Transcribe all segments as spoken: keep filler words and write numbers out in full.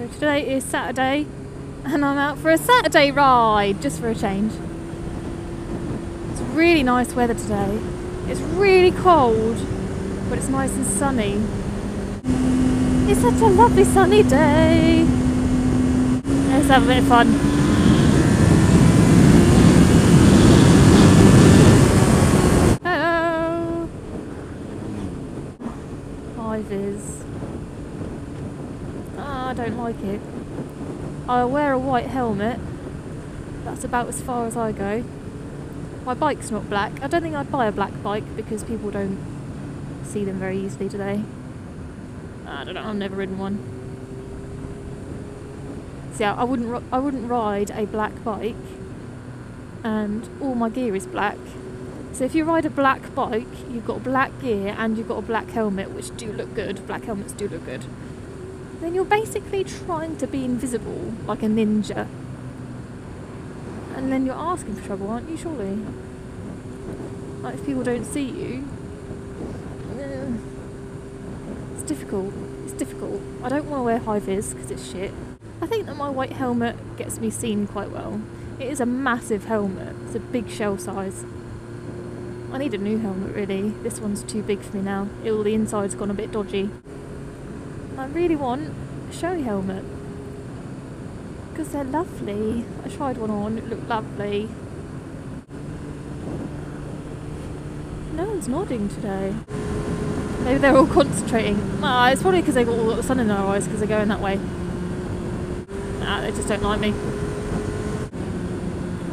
So today is Saturday and I'm out for a Saturday ride, just for a change. It's really nice weather today. It's really cold, but it's nice and sunny. It's such a lovely sunny day. Let's have a bit of fun. Is oh, I don't like it. I wear a white helmet, that's about as far as I go. My bike's not black. I don't think I'd buy a black bike because people don't see them very easily, do they? I don't know, I've never ridden one. See, I wouldn't, I wouldn't ride a black bike, and all my gear is black. So if you ride a black bike, you've got black gear and you've got a black helmet, which do look good. Black helmets do look good. Then you're basically trying to be invisible, like a ninja. And then you're asking for trouble, aren't you, surely? Like, if people don't see you, it's difficult. It's difficult. I don't want to wear high-vis because it's shit. I think that my white helmet gets me seen quite well. It is a massive helmet. It's a big shell size. I need a new helmet, really. This one's too big for me now. All the inside's gone a bit dodgy. I really want a showy helmet because they're lovely. I tried one on, it looked lovely. No one's nodding today. Maybe they're all concentrating. Nah, it's probably because they've got all the sun in their eyes because they're going that way. Nah, they just don't like me.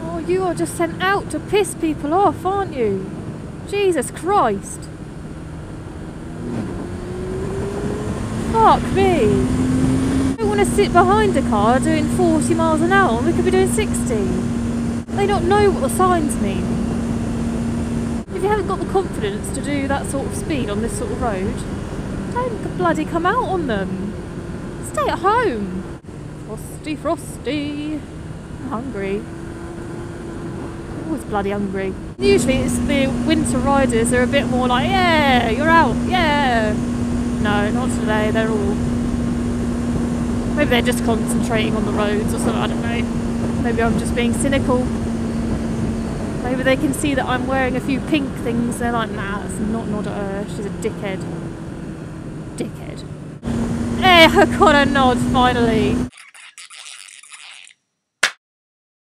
Oh, you are just sent out to piss people off, aren't you? Jesus Christ! Fuck me! I don't want to sit behind a car doing forty miles an hour. We could be doing sixty. They don't know what the signs mean. If you haven't got the confidence to do that sort of speed on this sort of road, don't bloody come out on them. Stay at home. Frosty, frosty. I'm hungry. Always bloody hungry. Usually it's the winter riders are a bit more like, yeah, you're out, yeah. No, not today, they're all... Maybe they're just concentrating on the roads or something, I don't know. Maybe I'm just being cynical. Maybe they can see that I'm wearing a few pink things, they're like, nah, that's not nod at her, she's a dickhead. Dickhead. Eh, I got a nod, finally.